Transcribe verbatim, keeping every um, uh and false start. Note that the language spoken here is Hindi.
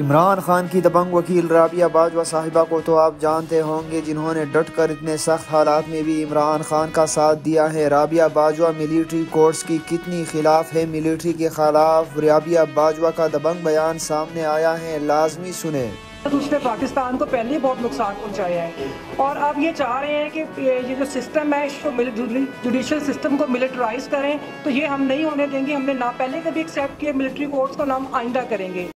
इमरान खान की दबंग वकील राबिया बाजवा साहिबा को तो आप जानते होंगे, जिन्होंने डटकर इतने सख्त हालात में भी इमरान खान का साथ दिया है। राबिया बाजवा मिलिट्री कोर्ट्स की कितनी खिलाफ है। मिलिट्री के खिलाफ राबिया बाजवा का दबंग बयान सामने आया है, लाजमी सुने। उसने पाकिस्तान को पहले ही बहुत नुकसान पहुंचाया है और अब ये चाह रहे हैं कि ये जो सिस्टम है इसको जुडिशल सिस्टम को मिलिटराइज करें, तो ये हम नहीं होने देंगे। हमने ना पहले कभी एक्सेप्ट किया मिलिट्री कोर्ट्स को, ना हम आइंदा करेंगे।